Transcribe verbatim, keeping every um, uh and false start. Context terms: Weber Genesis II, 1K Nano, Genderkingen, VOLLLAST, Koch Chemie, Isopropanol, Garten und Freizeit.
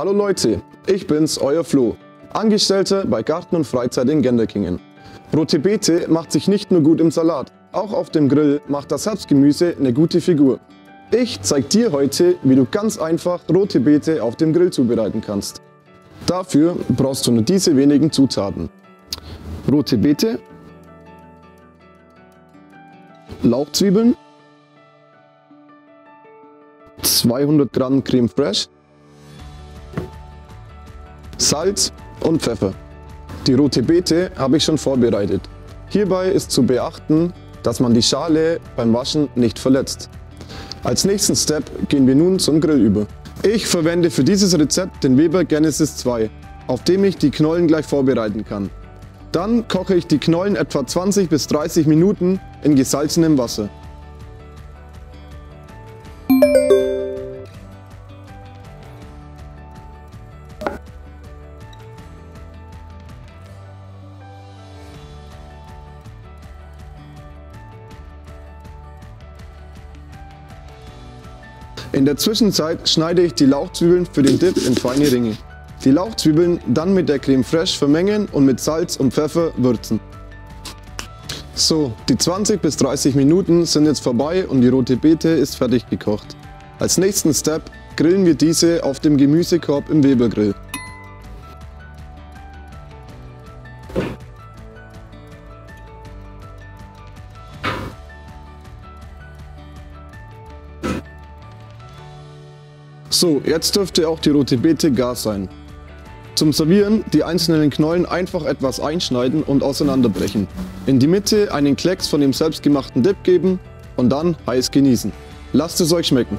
Hallo Leute, ich bin's, euer Flo, Angestellter bei Garten und Freizeit in Genderkingen. Rote Beete macht sich nicht nur gut im Salat, auch auf dem Grill macht das Herbstgemüse eine gute Figur. Ich zeig dir heute, wie du ganz einfach rote Beete auf dem Grill zubereiten kannst. Dafür brauchst du nur diese wenigen Zutaten: rote Beete, Lauchzwiebeln, zweihundert Gramm Creme Fraiche, Salz und Pfeffer. Die rote Beete habe ich schon vorbereitet. Hierbei ist zu beachten, dass man die Schale beim Waschen nicht verletzt. Als nächsten Step gehen wir nun zum Grill über. Ich verwende für dieses Rezept den Weber Genesis zwei, auf dem ich die Knollen gleich vorbereiten kann. Dann koche ich die Knollen etwa zwanzig bis dreißig Minuten in gesalzenem Wasser. In der Zwischenzeit schneide ich die Lauchzwiebeln für den Dip in feine Ringe. Die Lauchzwiebeln dann mit der Creme Fraiche vermengen und mit Salz und Pfeffer würzen. So, die zwanzig bis dreißig Minuten sind jetzt vorbei und die rote Beete ist fertig gekocht. Als nächsten Step grillen wir diese auf dem Gemüsekorb im Weber Grill. So, jetzt dürfte auch die rote Beete gar sein. Zum Servieren die einzelnen Knollen einfach etwas einschneiden und auseinanderbrechen. In die Mitte einen Klecks von dem selbstgemachten Dip geben und dann heiß genießen. Lasst es euch schmecken!